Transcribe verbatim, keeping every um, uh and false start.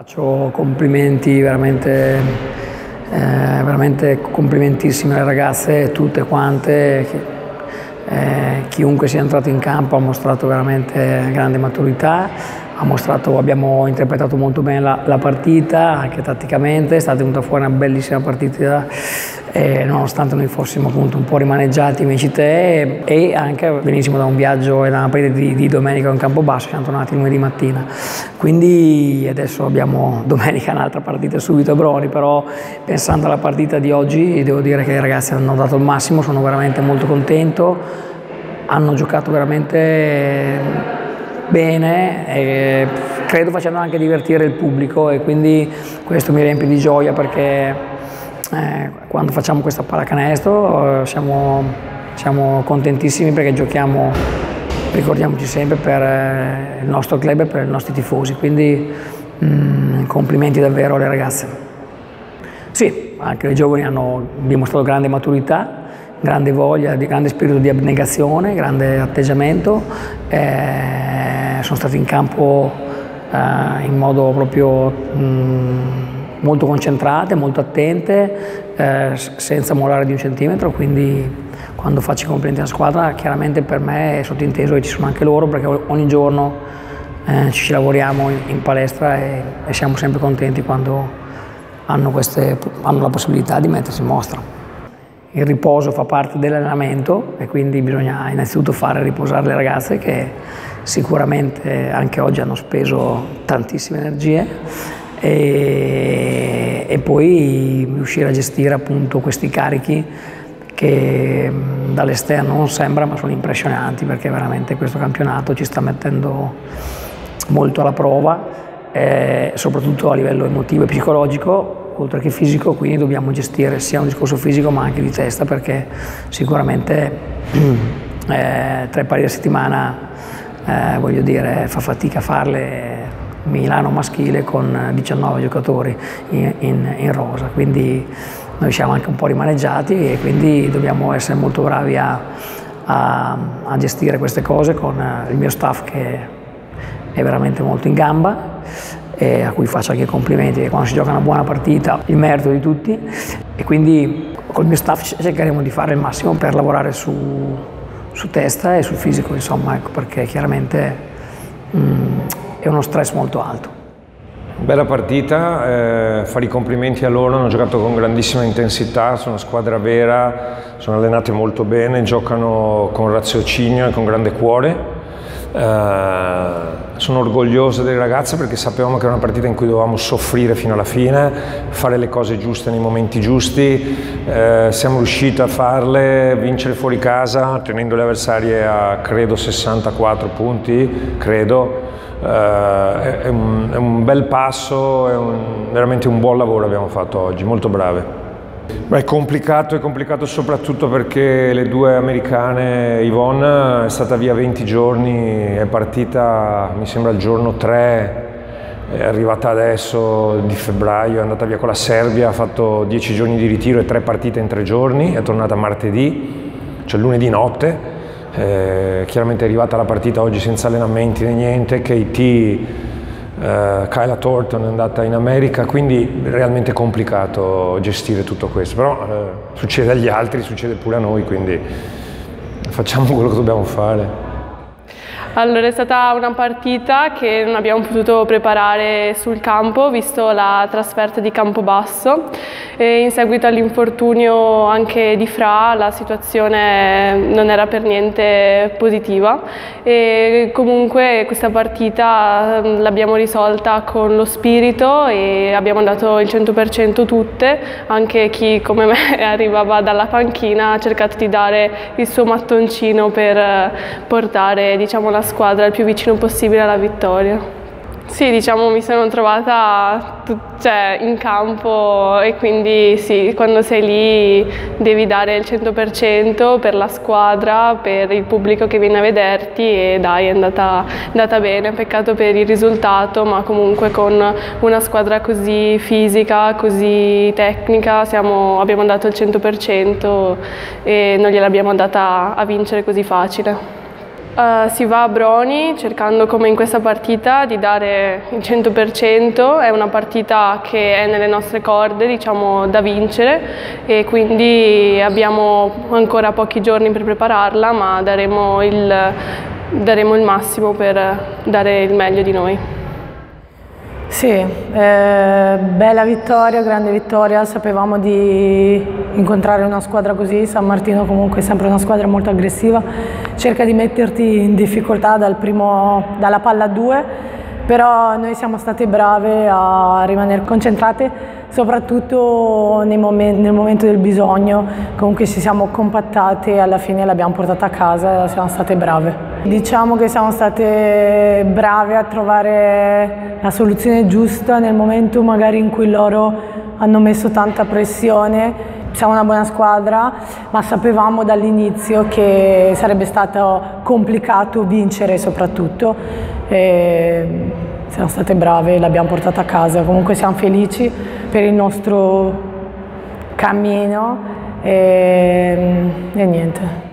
Faccio complimenti veramente, eh, veramente complimentissimi alle ragazze, tutte quante. Eh, chiunque sia entrato in campo ha mostrato veramente grande maturità, ha mostrato, abbiamo interpretato molto bene la, la partita, anche tatticamente, è stata venuta fuori una bellissima partita, eh, nonostante noi fossimo appunto un po' rimaneggiati invece te e, e anche benissimo da un viaggio e da una partita di, di domenica in Campobasso, siamo tornati lunedì mattina, quindi adesso abbiamo domenica un'altra partita subito a Broni, però pensando alla partita di oggi devo dire che i ragazzi hanno dato il massimo, sono veramente molto contento, hanno giocato veramente bene e credo facendo anche divertire il pubblico e quindi questo mi riempie di gioia perché eh, quando facciamo questa pallacanestro eh, siamo, siamo contentissimi perché giochiamo, ricordiamoci sempre, per eh, il nostro club e per i nostri tifosi, quindi mh, complimenti davvero alle ragazze. Sì, anche i giovani hanno dimostrato grande maturità, grande voglia, grande spirito di abnegazione, grande atteggiamento, eh, sono stati in campo eh, in modo proprio mh, molto concentrate, molto attente, eh, senza mollare di un centimetro, quindi quando faccio i complimenti alla squadra chiaramente per me è sottinteso che ci sono anche loro perché ogni giorno eh, ci lavoriamo in, in palestra e, e siamo sempre contenti quando hanno, queste, hanno la possibilità di mettersi in mostra. Il riposo fa parte dell'allenamento e quindi bisogna innanzitutto fare riposare le ragazze che sicuramente anche oggi hanno speso tantissime energie e, e poi riuscire a gestire appunto questi carichi che dall'esterno non sembra ma sono impressionanti perché veramente questo campionato ci sta mettendo molto alla prova, eh, soprattutto a livello emotivo e psicologico oltre che fisico, quindi dobbiamo gestire sia un discorso fisico ma anche di testa perché sicuramente eh, tre pari a settimana eh, voglio dire fa fatica a farle Milano maschile con diciannove giocatori in, in, in rosa, quindi noi siamo anche un po' rimaneggiati e quindi dobbiamo essere molto bravi a, a, a gestire queste cose con il mio staff che è veramente molto in gamba e a cui faccio anche complimenti che quando si gioca una buona partita il merito di tutti e quindi col mio staff cercheremo di fare il massimo per lavorare su, su testa e sul fisico insomma, ecco, perché chiaramente mh, è uno stress molto alto. Bella partita, eh, fare i complimenti a loro, hanno giocato con grandissima intensità, sono squadra vera, sono allenate molto bene, giocano con raziocinio e con grande cuore. Uh, sono orgoglioso delle ragazze perché sapevamo che era una partita in cui dovevamo soffrire fino alla fine, fare le cose giuste nei momenti giusti, uh, siamo riusciti a farle, vincere fuori casa tenendo le avversarie a credo sessantaquattro punti, credo, uh, è, è, un, è un bel passo, è un, veramente un buon lavoro abbiamo fatto oggi, molto brave. Beh, è complicato, è complicato soprattutto perché le due americane, Yvonne è stata via venti giorni, è partita mi sembra il giorno tre, è arrivata adesso di febbraio, è andata via con la Serbia, ha fatto dieci giorni di ritiro e tre partite in tre giorni, è tornata martedì, cioè lunedì notte, eh, chiaramente è arrivata la partita oggi senza allenamenti né niente, K T... Uh, Kyla Thornton è andata in America, quindi è realmente complicato gestire tutto questo, però uh, succede agli altri, succede pure a noi, quindi facciamo quello che dobbiamo fare. Allora, è stata una partita che non abbiamo potuto preparare sul campo, visto la trasferta di Campobasso. E in seguito all'infortunio anche di Fra, la situazione non era per niente positiva. E comunque questa partita l'abbiamo risolta con lo spirito e abbiamo dato il cento per cento tutte, anche chi come me arrivava dalla panchina ha cercato di dare il suo mattoncino per portare, diciamo, la squadra il più vicino possibile alla vittoria. Sì, diciamo mi sono trovata cioè, in campo e quindi sì, quando sei lì devi dare il cento per cento per la squadra, per il pubblico che viene a vederti e dai, è andata, andata bene, peccato per il risultato, ma comunque con una squadra così fisica, così tecnica, siamo, abbiamo dato il cento per cento e non gliel'abbiamo data a vincere così facile. Uh, si va a Broni cercando, come in questa partita, di dare il cento per cento. È una partita che è nelle nostre corde, diciamo, da vincere, e quindi abbiamo ancora pochi giorni per prepararla, ma daremo il, daremo il massimo per dare il meglio di noi. Sì, eh, bella vittoria, grande vittoria. Sapevamo di incontrare una squadra così. San Martino comunque è sempre una squadra molto aggressiva, cerca di metterti in difficoltà dal primo, dalla palla a due, però noi siamo state brave a rimanere concentrate, soprattutto nei momenti, nel momento del bisogno. Comunque ci siamo compattate e alla fine l'abbiamo portata a casa, siamo state brave. Diciamo che siamo state brave a trovare la soluzione giusta nel momento magari in cui loro hanno messo tanta pressione. Siamo una buona squadra, ma sapevamo dall'inizio che sarebbe stato complicato vincere soprattutto. E siamo state brave, l'abbiamo portata a casa. Comunque siamo felici per il nostro cammino e, e niente.